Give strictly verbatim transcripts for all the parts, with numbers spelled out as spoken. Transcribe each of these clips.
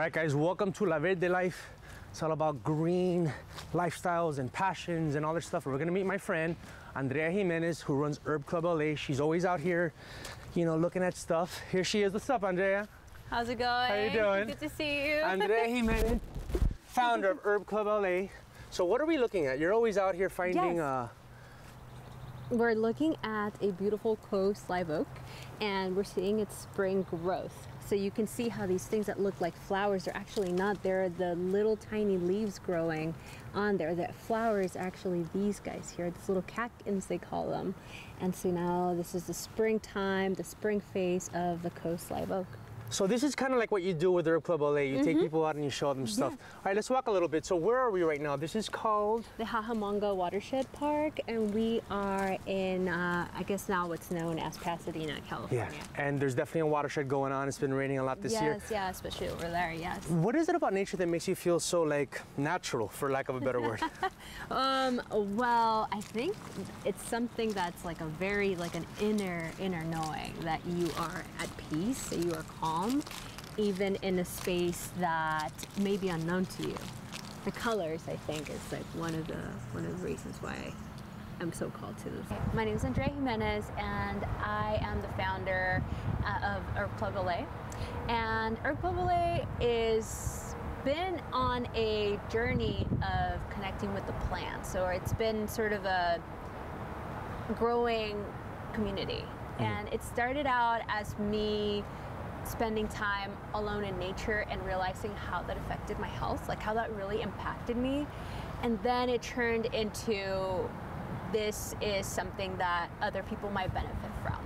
Alright guys, welcome to La Verde Life. It's all about green lifestyles and passions and all this stuff. We're gonna meet my friend, Andrea Jimenez, who runs Herb Club L A. She's always out here, you know, looking at stuff. Here she is. What's up, Andrea? How's it going? How you doing? Good to see you. Andrea Jimenez, founder of Herb Club L A. So what are we looking at? You're always out here finding... Yes. Uh, we're looking at a beautiful coast live oak, and we're seeing its spring growth. So you can see how these things that look like flowers are actually not. They're the little tiny leaves growing on there. That flower is actually these guys here, these little catkins they call them. And so now this is the springtime, the spring phase of the coast live oak. So this is kind of like what you do with Herb Club L A. You mm-hmm. take people out and you show them stuff. Yeah. All right, let's walk a little bit. So where are we right now? This is called? The Hahamonga Watershed Park, and we are in, uh, I guess now what's known as Pasadena, California. Yeah, and there's definitely a watershed going on. It's been raining a lot this yes, year. Yes, yeah, especially over there, yes. What is it about nature that makes you feel so like natural, for lack of a better word? um, well, I think it's something that's like a very, like an inner, inner knowing that you are at peace, so you are calm. Even in a space that may be unknown to you. The colors, I think, is like one of the one of the reasons why I'm so called to this. My name is Andrea Jimenez, and I am the founder uh, of Herb Club L A. And Herb Club L A is been on a journey of connecting with the plants, so it's been sort of a growing community. Mm. And it started out as me spending time alone in nature and realizing how that affected my health, like how that really impacted me. And then it turned into, this is something that other people might benefit from.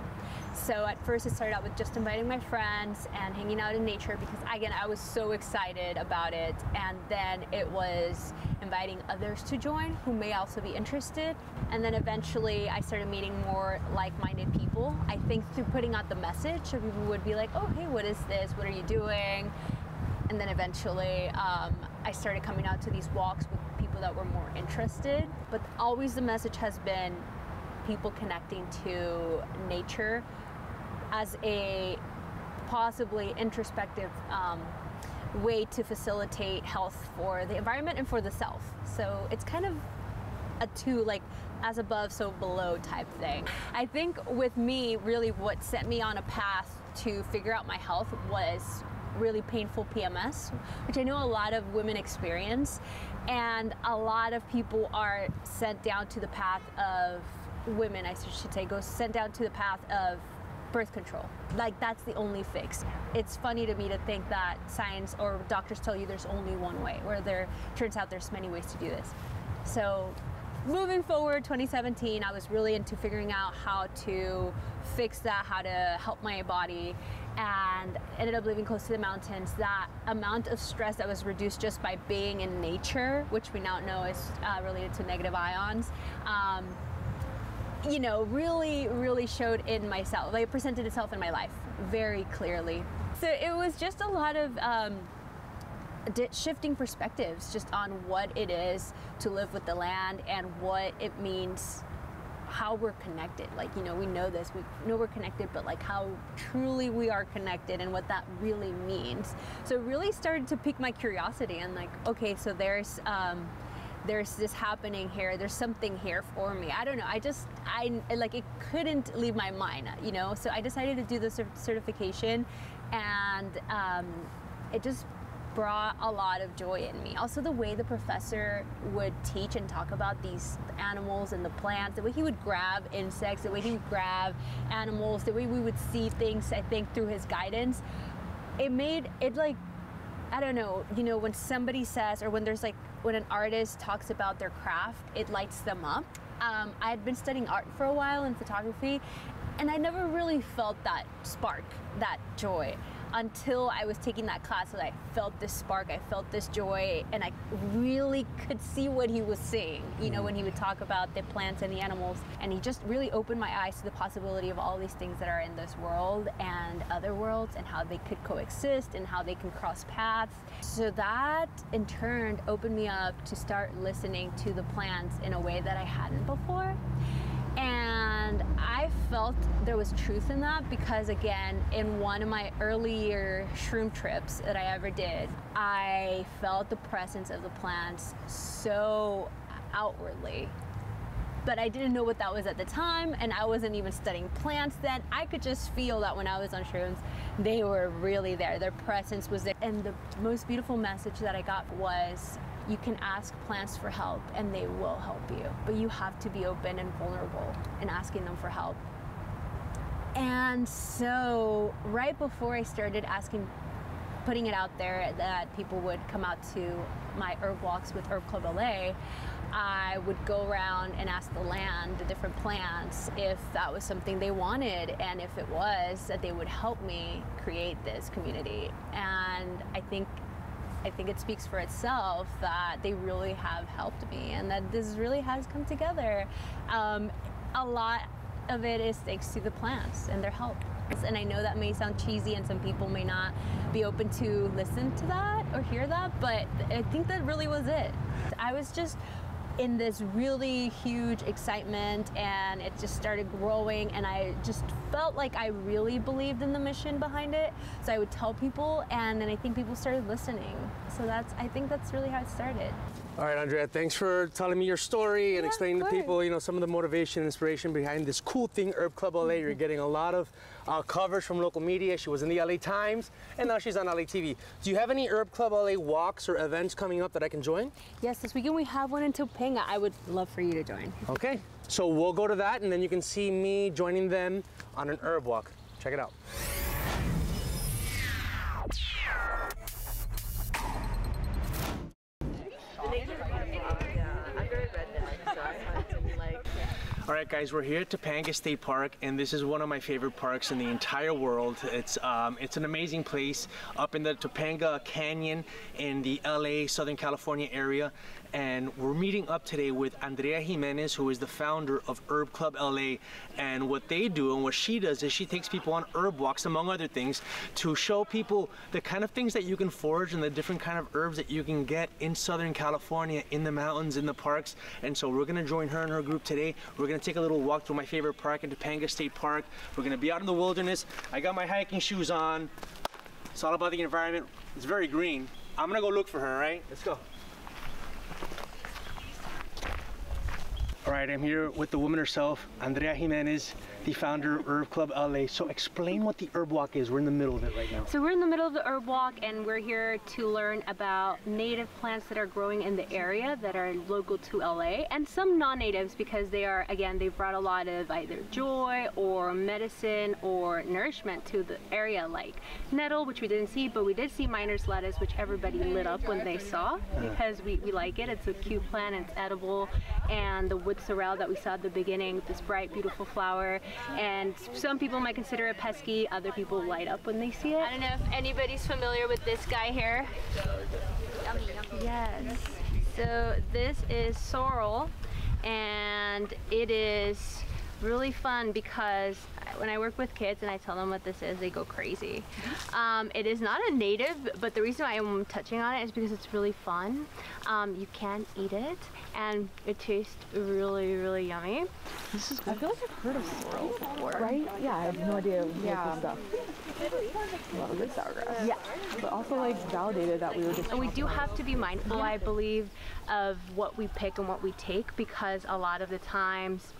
So at first it started out with just inviting my friends and hanging out in nature, because again, I was so excited about it. And then it was inviting others to join who may also be interested. And then eventually I started meeting more like-minded people. I think through putting out the message, so people would be like, oh, hey, what is this? What are you doing? And then eventually um, I started coming out to these walks with people that were more interested. But always the message has been people connecting to nature as a possibly introspective um, way to facilitate health for the environment and for the self. So it's kind of a two, like as above, so below type thing. I think with me, really what set me on a path to figure out my health was really painful P M S, which I know a lot of women experience. And a lot of people are sent down to the path of women, I should say, go sent down to the path of birth control. Like that's the only fix. It's funny to me to think that science or doctors tell you there's only one way, where there turns out there's many ways to do this. So moving forward, twenty seventeen, I was really into figuring out how to fix that, how to help my body, and ended up living close to the mountains. That amount of stress that was reduced just by being in nature, which we now know is uh, related to negative ions, um, you know, really, really showed in myself. Like, it presented itself in my life very clearly. So it was just a lot of um, shifting perspectives just on what it is to live with the land and what it means, how we're connected. Like, you know, we know this, we know we're connected, but like how truly we are connected and what that really means. So it really started to pique my curiosity and like, okay, so there's, um, there's this happening here, there's something here for me. I don't know, I just, I like it couldn't leave my mind, you know? So I decided to do the certification, and um, it just brought a lot of joy in me. Also the way the professor would teach and talk about these animals and the plants, the way he would grab insects, the way he would grab animals, the way we would see things, I think through his guidance, it made it like, I don't know, you know, when somebody says, or when there's like, when an artist talks about their craft, it lights them up. Um, I had been studying art for a while and photography, and I never really felt that spark, that joy, until I was taking that class that I felt this spark, I felt this joy, and I really could see what he was saying, you know, when he would talk about the plants and the animals. And he just really opened my eyes to the possibility of all these things that are in this world and other worlds, and how they could coexist and how they can cross paths. So that in turn opened me up to start listening to the plants in a way that I hadn't before. And And I felt there was truth in that because, again, in one of my earlier shroom trips that I ever did, I felt the presence of the plants so outwardly. But I didn't know what that was at the time, and I wasn't even studying plants then. I could just feel that when I was on shrooms, they were really there. Their presence was there. And the most beautiful message that I got was, you can ask plants for help and they will help you, but you have to be open and vulnerable in asking them for help. And so right before I started asking, putting it out there that people would come out to my herb walks with Herb Club L A, I would go around and ask the land, the different plants, if that was something they wanted, and if it was, that they would help me create this community. And I think I think it speaks for itself that they really have helped me and that this really has come together. Um, a lot of it is thanks to the plants and their help. And I know that may sound cheesy and some people may not be open to listen to that or hear that, but I think that really was it. I was just in this really huge excitement and it just started growing, and I just felt like I really believed in the mission behind it. So I would tell people, and then I think people started listening. So that's, I think that's really how it started. All right, Andrea, thanks for telling me your story yeah, and explaining to people, you know, some of the motivation and inspiration behind this cool thing, Herb Club L A. Mm-hmm. You're getting a lot of uh, coverage from local media. She was in the L A Times, and now she's on L A T V. Do you have any Herb Club L A walks or events coming up that I can join? Yes, this weekend we have one in Topanga. I would love for you to join. Okay, so we'll go to that, and then you can see me joining them on an herb walk. Check it out. All right, guys, we're here at Topanga State Park, and this is one of my favorite parks in the entire world. It's um, it's an amazing place up in the Topanga Canyon in the L A, Southern California area. And we're meeting up today with Andrea Jimenez, who is the founder of Herb Club L A. And what they do and what she does is she takes people on herb walks, among other things, to show people the kind of things that you can forage and the different kind of herbs that you can get in Southern California, in the mountains, in the parks. And so we're gonna join her and her group today. We're gonna Gonna take a little walk through my favorite park in Topanga State Park. We're gonna be out in the wilderness. I got my hiking shoes on. It's all about the environment. It's very green. I'm gonna go look for her, right? Let's go. All right, I'm here with the woman herself, Andrea Jimenez, the founder of Herb Club L A. So explain what the herb walk is. We're in the middle of it right now. So we're in the middle of the herb walk, and we're here to learn about native plants that are growing in the area that are local to L A, and some non-natives, because they are, again, they've brought a lot of either joy or medicine or nourishment to the area, like nettle, which we didn't see, but we did see miner's lettuce, which everybody lit up when they saw, because we, we like it. It's a cute plant, it's edible, and the wood sorrel that we saw at the beginning, this bright, beautiful flower. And some people might consider it pesky, other people light up when they see it. I don't know if anybody's familiar with this guy here. Yes. So this is sorrel, and it is really fun because when I work with kids and I tell them what this is, they go crazy. Um, it is not a native, but the reason why I'm touching on it is because it's really fun. Um, you can eat it, and it tastes really, really yummy. This is good. I feel like I've heard of sorrel before. Right? Yeah, I have no idea. Yeah. Stuff. A lot of good sourgrass. Yeah. But also like validated that we were just. And we do have to be mindful, I believe, of what we pick and what we take, because a lot of the times,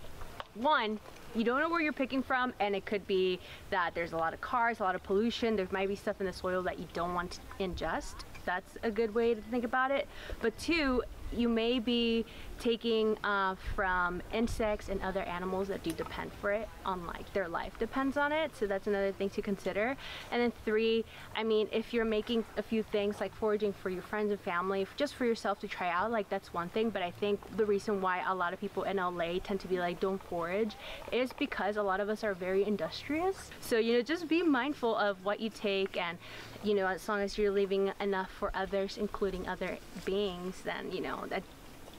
one, you don't know where you're picking from, and it could be that there's a lot of cars, a lot of pollution. There might be stuff in the soil that you don't want to ingest. That's a good way to think about it. But two, you may be taking uh, from insects and other animals that do depend for it, on like their life depends on it. So that's another thing to consider. And then three, I mean, if you're making a few things like foraging for your friends and family, just for yourself to try out, like that's one thing. But I think the reason why a lot of people in L A tend to be like, don't forage, is because a lot of us are very industrious. So, you know, just be mindful of what you take, and, you know, as long as you're leaving enough for others, including other beings, then, you know, that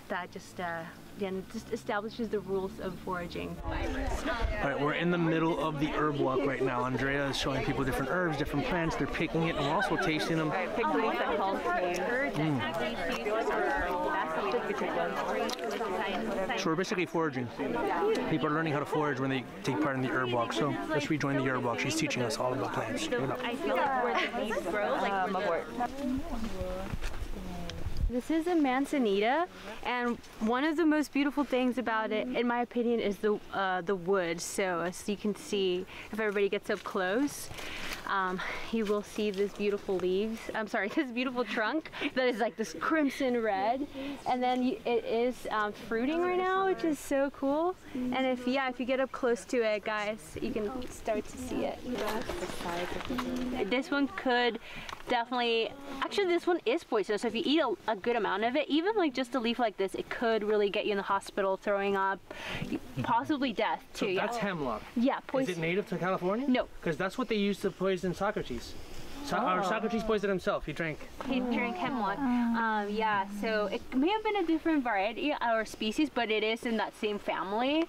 that just uh again just establishes the rules of foraging. All right, we're in the middle of the herb walk right now. Andrea is showing people different herbs, different plants. They're picking it, and we're also tasting them. All right, pick the ones that help you. So we're basically foraging. People are learning how to forage when they take part in the herb walk. So let's rejoin the herb walk. She's teaching us all about plants. You know. I feel like where the leaves grow, like mugwort. This is a manzanita, and one of the most beautiful things about it, in my opinion, is the uh, the wood. So as you can see, if everybody gets up close, um, you will see this beautiful leaves. I'm sorry, this beautiful trunk that is like this crimson red, and then you, it is um, fruiting right now, which is so cool. And if yeah, if you get up close to it, guys, you can start to see it. This one could definitely. Actually, this one is poisonous. So if you eat a, a good amount of it, even like just a leaf like this, it could really get you in the hospital, throwing up, possibly death too. So that's yeah. hemlock. Yeah, poison. Is it native to California? No. Because that's what they used to poison Socrates. So, oh. Or Socrates poisoned himself. He drank. He drank hemlock. Um, yeah. So it may have been a different variety or species, but it is in that same family.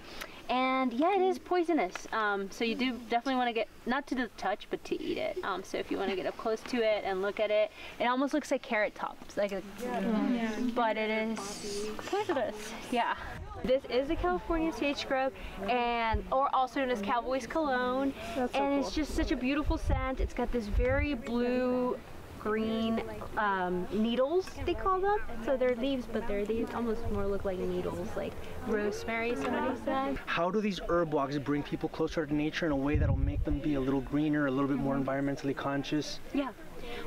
And yeah, it is poisonous. Um, so you do definitely want to get, not to the touch, but to eat it. Um, so if you want to get up close to it and look at it, it almost looks like carrot tops, like a, yeah. but it is poisonous, yeah. This is a California sage scrub, and or also known as Cowboy's Cologne. That's so and it's cool. just such a beautiful scent. It's got this very blue, green um, needles, they call them. So they're leaves, but they're these almost more look like needles, like rosemary, somebody said. How do these herb walks bring people closer to nature in a way that'll make them be a little greener, a little bit more environmentally conscious? Yeah.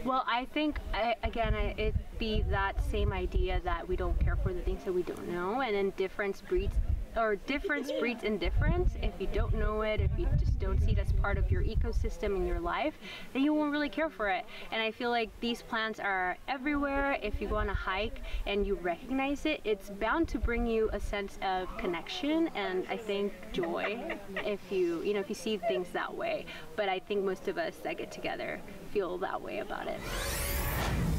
Well, I think, I, again, I, it'd be that same idea that we don't care for the things that we don't know, and then difference breeds or difference breeds indifference. If you don't know it, if you just don't see it as part of your ecosystem in your life, then you won't really care for it. And I feel like these plants are everywhere. If you go on a hike and you recognize it, it's bound to bring you a sense of connection and I think joy if you, you know, if you see things that way. But I think most of us that get together feel that way about it.